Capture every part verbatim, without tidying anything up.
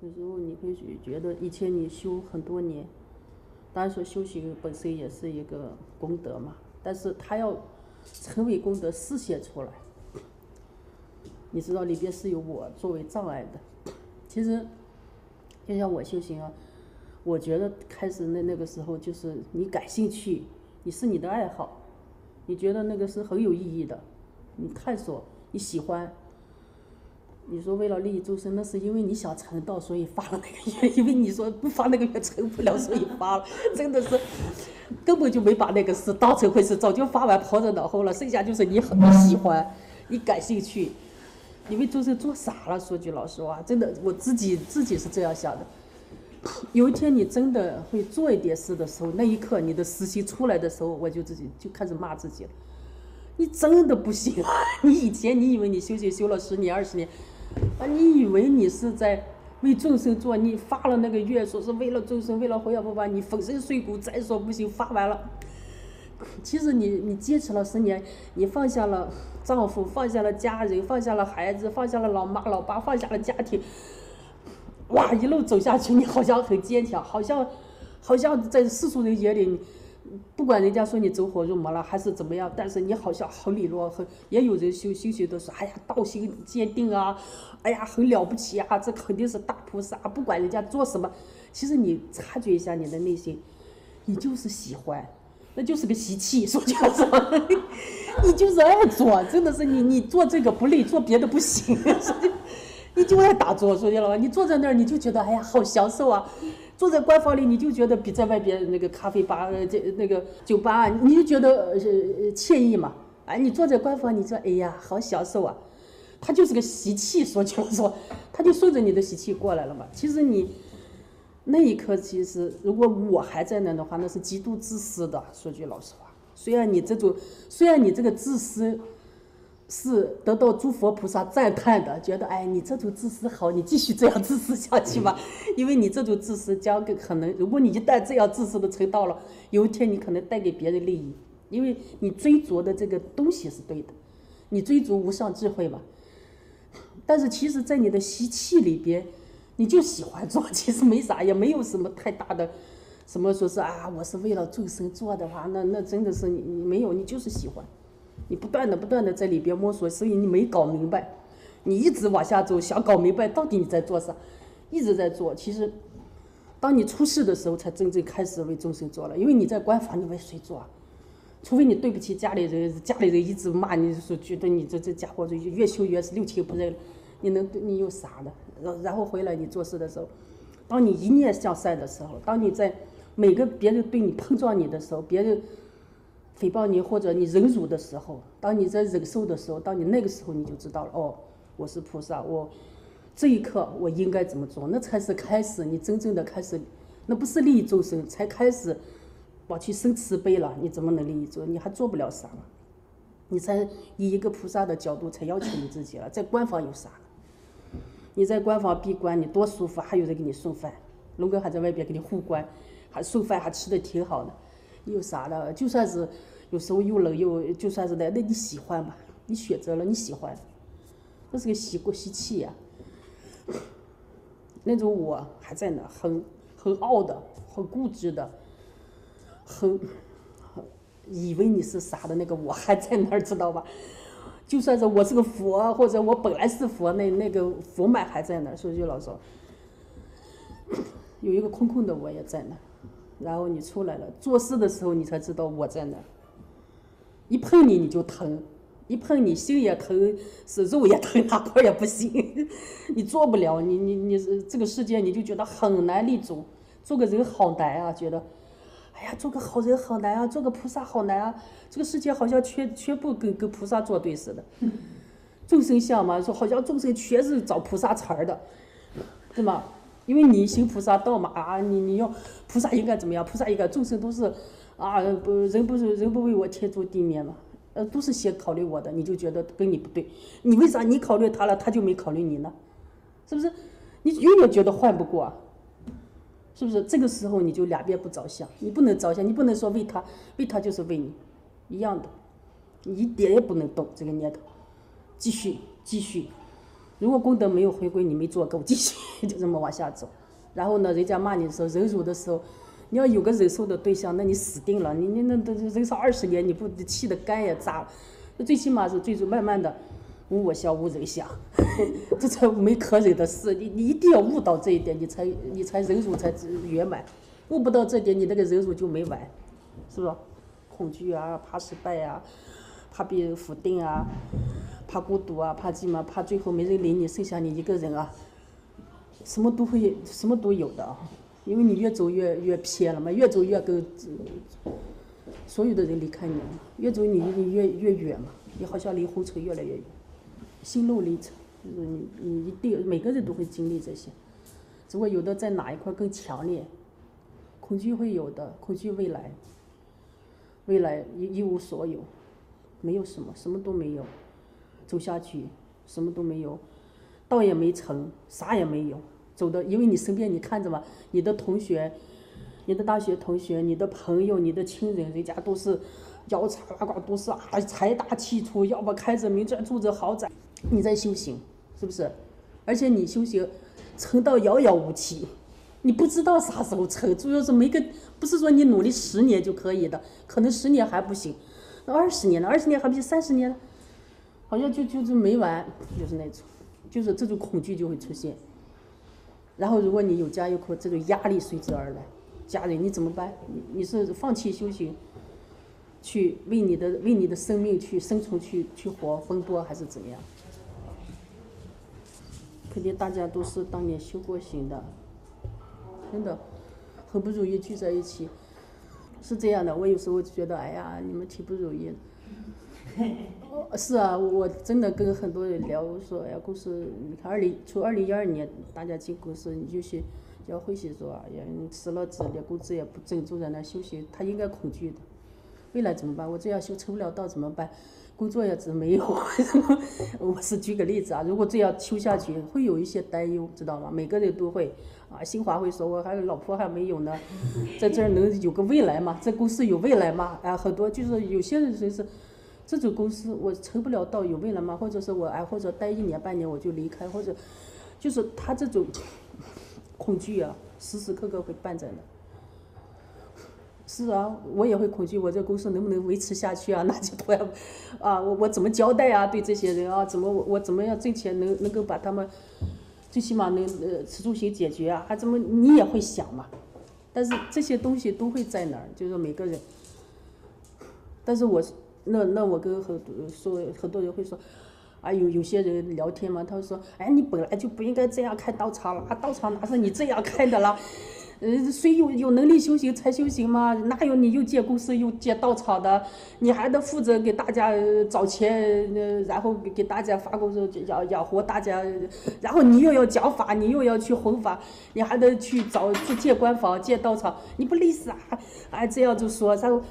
有时候你会觉得以前你修很多年，当然说修行本身也是一个功德嘛，但是它要成为功德实现出来，你知道里边是有我作为障碍的。其实就像我修行啊，我觉得开始那那个时候就是你感兴趣，你是你的爱好，你觉得那个是很有意义的，你探索，你喜欢。你说为了利益众生，那是因为你想成道，所以发了那个愿；因为你说不发那个愿成不了，所以发了。真的是根本就没把那个事当成回事，早就发完抛在脑后了。剩下就是你很喜欢，你感兴趣，你为众生做傻了。说句老实话，真的我自己自己是这样想的。有一天你真的会做一点事的时候，那一刻你的私心出来的时候，我就自己就开始骂自己了。你真的不行啊！你以前你以为你修行修了十年二十年。啊，你以为你是在为众生做？你发了那个愿，说是为了众生，为了弘扬佛法，你粉身碎骨，再说不行，发完了。其实你你坚持了十年，你放下了丈夫，放下了家人，放下了孩子，放下了老妈老爸，放下了家庭。哇，一路走下去，你好像很坚强，好像好像在世俗人眼里，不管人家说你走火入魔了还是怎么样，但是你好像很利落，很也有人修修行都说，哎呀，道心坚定啊，哎呀，很了不起啊，这肯定是大菩萨。不管人家做什么，其实你察觉一下你的内心，你就是喜欢，那就是个习气，说句实话，你就是爱做，真的是你你做这个不累，做别的不行，你就爱打坐，说句老实话，你坐在那儿你就觉得哎呀好享受啊。坐在官方里，你就觉得比在外边那个咖啡吧、这那个酒吧，你就觉得呃惬意嘛。哎，你坐在官方，你说哎呀，好享受啊！他就是个习气，说句实话，他就顺着你的习气过来了嘛。其实你那一刻，其实如果我还在那的话，那是极度自私的。说句老实话，虽然你这种，虽然你这个自私是得到诸佛菩萨赞叹的，觉得哎，你这种自私好，你继续这样自私下去吧，因为你这种自私将可能，如果你一旦这样自私的成道了，有一天你可能带给别人利益，因为你追逐的这个东西是对的，你追逐无上智慧嘛。但是其实，在你的习气里边，你就喜欢做，其实没啥，也没有什么太大的，什么说是啊，我是为了众生做的话，那那真的是你你没有，你就是喜欢。你不断的不断的在里边摸索，所以你没搞明白，你一直往下走，想搞明白到底你在做啥，一直在做。其实，当你出世的时候，才真正开始为众生做了。因为你在官方，你为谁做啊？除非你对不起家里人，家里人一直骂你，说觉得你这这家伙就越修越是六亲不认了，你能你有啥的？然然后回来你做事的时候，当你一念向善的时候，当你在每个别人对你碰撞你的时候，别人。诽谤你或者你忍辱的时候，当你在忍受的时候，当你那个时候你就知道了，哦，我是菩萨，我这一刻我应该怎么做，那才是开始你真正的开始，那不是利益众生，才开始往去生慈悲了，你怎么能利益众生？你还做不了啥了，你才以一个菩萨的角度才要求你自己了，在官方有啥？你在官方闭关，你多舒服，还有人给你送饭，龙哥还在外边给你护关，还送饭还吃的挺好的。有啥的？就算是有时候又冷又，就算是的，那你喜欢吧？你选择了，你喜欢，那是个习惯习气呀、啊。那种我还在那，很很傲的，很固执的，很以为你是啥的那个我还在那儿，知道吧？就算是我是个佛，或者我本来是佛，那那个佛脉还在那儿。说句老实话，有一个空空的我也在那。然后你出来了，做事的时候你才知道我在哪儿。一碰你你就疼，一碰你心也疼，是肉也疼，哪块也不行，你做不了，你你你这个世界你就觉得很难立足，做个人好难啊，觉得，哎呀，做个好人好难啊，做个菩萨好难啊，这个世界好像全全部跟跟菩萨作对似的，众生相嘛，说好像众生全是找菩萨茬儿的，对吗？因为你行菩萨道嘛，啊，你你要菩萨应该怎么样？菩萨应该众生都是，啊，不人不是人不为我天诛地灭嘛，呃，都是先考虑我的，你就觉得跟你不对，你为啥你考虑他了，他就没考虑你呢？是不是？你永远觉得换不过、啊，是不是？这个时候你就两边不着想，你不能着想，你不能说为他，为他就是为你，一样的，你一点也不能动这个念头，继续继续。如果功德没有回归，你没做够，继续就这么往下走。然后呢，人家骂你的时候，忍辱的时候，你要有个忍受的对象，那你死定了。你你那都忍受二十年，你不气得肝也炸了。那最起码是最慢慢的，无我相，无人相，这才没可忍的事。你你一定要悟到这一点，你才你才忍辱才圆满。悟不到这点，你那个忍辱就没完，是吧？恐惧啊，怕失败啊，怕被否定啊。 怕孤独啊，怕寂寞，怕最后没人理你，剩下你一个人啊，什么都会，什么都有的啊，因为你越走越越偏了嘛，越走越跟、呃、所有的人离开你了，越走你你越越远嘛，你好像离红尘越来越远，心路历程，你你一定每个人都会经历这些，只不过有的在哪一块更强烈，恐惧会有的，恐惧未来，未来一一无所有，没有什么，什么都没有。 走下去，什么都没有，道也没成，啥也没有。走的，因为你身边你看着嘛，你的同学、你的大学同学、你的朋友、你的亲人，人家都是腰缠万贯，都是啊财大气粗，要么开着名车，住着豪宅。你在修行，是不是？而且你修行，成道遥遥无期，你不知道啥时候成。主要是没个，不是说你努力十年就可以的，可能十年还不行，那二十年呢？二十年还不行，三十年呢？ 好像就就是没完，就是那种，就是这种恐惧就会出现。然后，如果你有家有口，这种压力随之而来。家人，你怎么办？你你是放弃修行，去为你的为你的生命去生存去去活奔波，还是怎么样？肯定大家都是当年修过行的，真的，很不容易聚在一起。是这样的，我有时候觉得，哎呀，你们挺不容易的。 是啊，我真的跟很多人聊，我说哎呀，公司你看二零从二零一二年大家进公司，你就去要欢喜说，也辞了职，连工资也不挣，就在那休息，他应该恐惧的。未来怎么办？我这样修成不了道怎么办？工作也只没有。我是举个例子啊，如果这样修下去，会有一些担忧，知道吗？每个人都会啊，新华会说，我还有老婆还没有呢，在这儿能有个未来吗？在公司有未来吗？啊，很多就是有些人就是。 这种公司我成不了道，有未来吗？或者是我哎，或者待一年半年我就离开，或者就是他这种恐惧啊，时时刻刻会伴着呢。是啊，我也会恐惧，我这公司能不能维持下去啊？那就不要啊，我我怎么交代啊？对这些人啊，怎么我我怎么样挣钱能能够把他们最起码能呃吃住行解决啊？还怎么你也会想嘛？但是这些东西都会在哪儿，就是每个人。但是我。 那那我跟很多说，很多人会说，啊有有些人聊天嘛，他说，哎你本来就不应该这样开道场了，啊道场哪是你这样开的啦，呃谁有有能力修行才修行嘛，哪有你又建公司又建道场的，你还得负责给大家找钱，呃然后给大家发工资养养活大家，然后你又要讲法，你又要去弘法，你还得去找去建官房建道场，你不累死啊？哎这样就说，然后。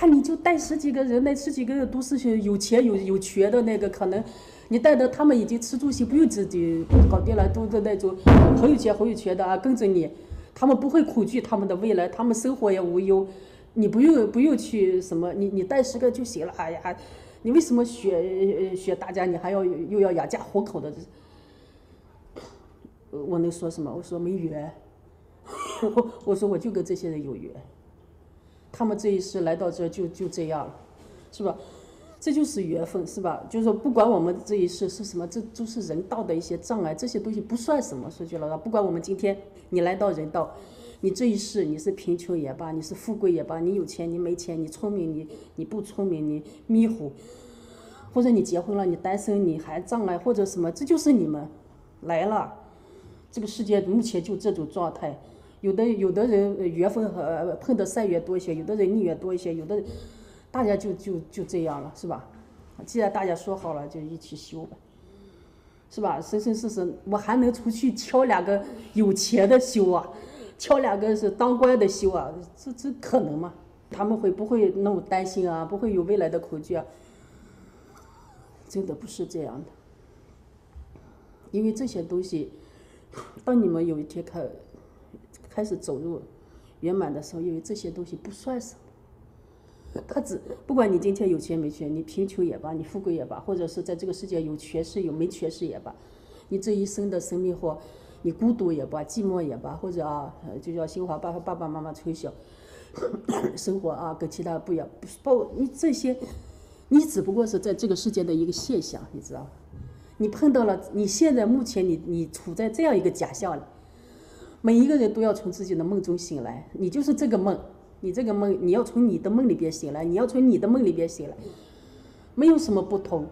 啊，你就带十几个人，那十几个人都是有钱有有权的那个，可能你带的他们已经吃住行不用自己搞定了，都是那种很有钱很有权的啊，跟着你，他们不会恐惧他们的未来，他们生活也无忧，你不用不用去什么，你你带十个就行了。哎呀，你为什么学学大家，你还要又要养家糊口的？我能说什么？我说没缘，我说我就跟这些人有缘。 他们这一世来到这就就这样了，是吧？这就是缘分，是吧？就是说，不管我们这一世是什么，这都是人道的一些障碍，这些东西不算什么。说句老实话，不管我们今天你来到人道，你这一世你是贫穷也罢，你是富贵也罢，你有钱你没钱，你聪明你你不聪明，你迷糊，或者你结婚了你单身你还障碍或者什么，这就是你们来了，这个世界目前就这种状态。 有的有的人缘分和碰的善缘多一些，有的人逆缘多一些，有的大家就就就这样了，是吧？既然大家说好了，就一起修吧，是吧？生生世世，我还能出去挑两个有钱的修啊，挑两个是当官的修啊，这这可能吗？他们会不会那么担心啊？不会有未来的恐惧啊？真的不是这样的，因为这些东西，当你们有一天看。 开始走入圆满的时候，因为这些东西不算什么，他只不管你今天有钱没钱，你贫穷也罢，你富贵也罢，或者是在这个世界有权势有没权势也罢，你这一生的生命或你孤独也罢，寂寞也罢，或者啊，就叫新华爸和爸爸妈妈从小生活啊，跟其他不一样，包括你这些，你只不过是在这个世界的一个现象，你知道吗？你碰到了，你现在目前你你处在这样一个假象里，每一个人都要从自己的梦中醒来，你就是这个梦，你这个梦，你要从你的梦里边醒来，你要从你的梦里边醒来，没有什么不同。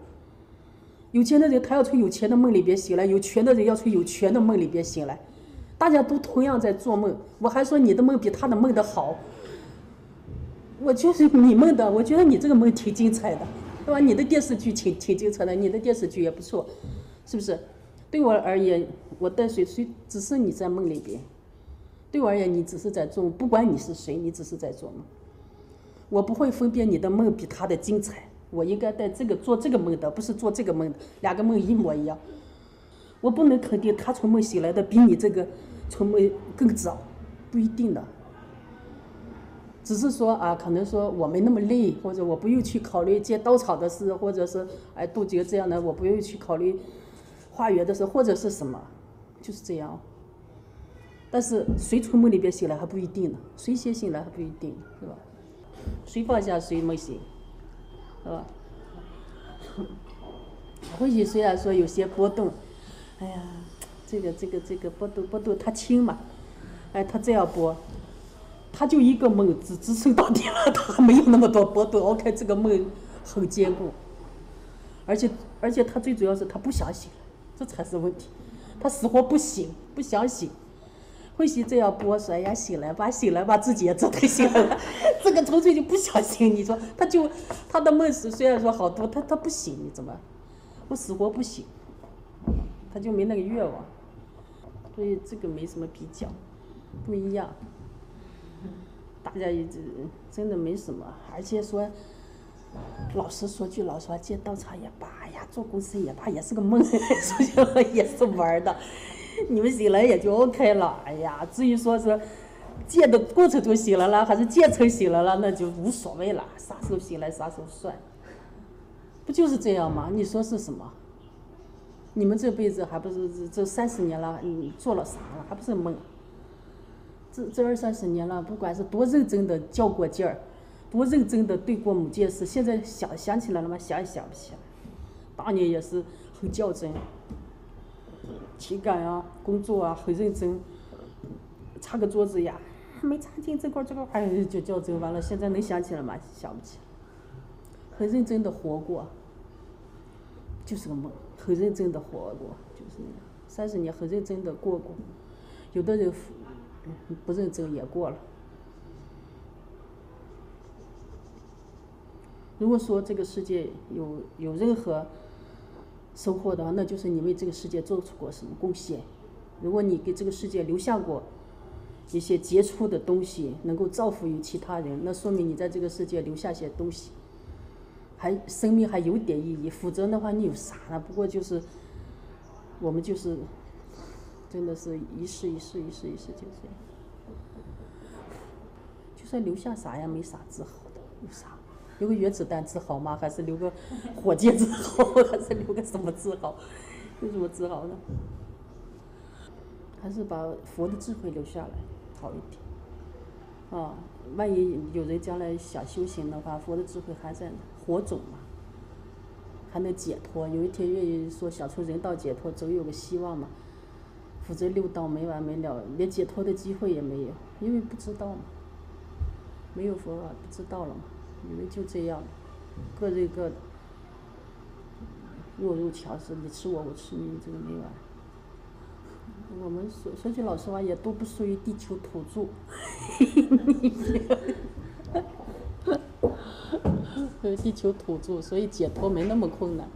有钱的人他要从有钱的梦里边醒来，有权的人要从有权的梦里边醒来，大家都同样在做梦。我还说你的梦比他的梦的好，我就是你梦的，我觉得你这个梦挺精彩的，对吧？你的电视剧挺挺精彩的，你的电视剧也不错，是不是？对我而言，我淡水水只是你在梦里边，对我而言，你只是在做梦，不管你是谁，你只是在做梦。我不会分辨你的梦比他的精彩。我应该在这个做这个梦的，不是做这个梦的，两个梦一模一样。我不能肯定他从梦醒来的比你这个从梦更早，不一定的。只是说啊，可能说我没那么累，或者我不用去考虑接刀草的事，或者是哎杜绝这样的，我不用去考虑化缘的事，或者是什么，就是这样。但是谁从梦里边醒来还不一定呢，谁先醒来还不一定，是吧？谁放下谁梦醒。是吧？或许虽然说有些波动，哎呀，这个这个这个波动波动它轻嘛，哎，它这样波，它就一个梦只支撑到底了，它还没有那么多波动。OK， 这个梦很坚固，而且而且它最主要是它不想醒，这才是问题，它死活不醒，不想醒。或许这样波说，哎呀，醒来吧，醒来吧，自己也折腾醒来了。这个纯粹就不想醒，你说他就他的梦是虽然说好多，他他不醒，你怎么？我死活不醒，他就没那个愿望，所以这个没什么比较，不一样。大家也真的没什么，而且说，老实说句老实话，接道场也罢呀，做公司也罢，也是个梦，说句话也是玩的，你们醒来也就 OK 了。哎呀，至于说是。戒的过程中醒了啦，还是戒成醒了啦，那就无所谓了。啥时候醒来啥时候算，不就是这样吗？你说是什么？你们这辈子还不是这三十年了，你做了啥了？还不是梦？这这二三十年了，不管是多认真的较过劲儿，多认真的对过某件事，现在想想起来了吗？想也想不起来。当年也是很较真，情感啊、工作啊很认真，擦个桌子呀。没插进这块这块，哎，就较真完了。现在能想起来吗？想不起来。很认真的活过，就是个梦。很认真的活过，就是那样。三十年很认真的过过，有的人不认真也过了。如果说这个世界有有任何收获的话，那就是你为这个世界做出过什么贡献。如果你给这个世界留下过一些杰出的东西，能够造福于其他人，那说明你在这个世界留下些东西，还生命还有点意义。否则的话，你有啥呢？不过就是，我们就是，真的是一世一世一世一世就这样。就算留下啥呀，没啥自豪的，有啥？留个原子弹自豪吗？还是留个火箭自豪？还是留个什么自豪？有什么自豪呢？还是把佛的智慧留下来。好一点，啊，万一有人将来想修行的话，佛的智慧还在呢，火种嘛，还能解脱。有一天愿意说想出人道解脱，总有个希望嘛。否则六道没完没了，连解脱的机会也没有，因为不知道嘛，没有佛法不知道了嘛，你们就这样，各人各的，弱肉强食，你吃我，我吃你，这个没完。我们说说句老实话，也都不属于地球土著。地球土著，所以解脱没那么困难。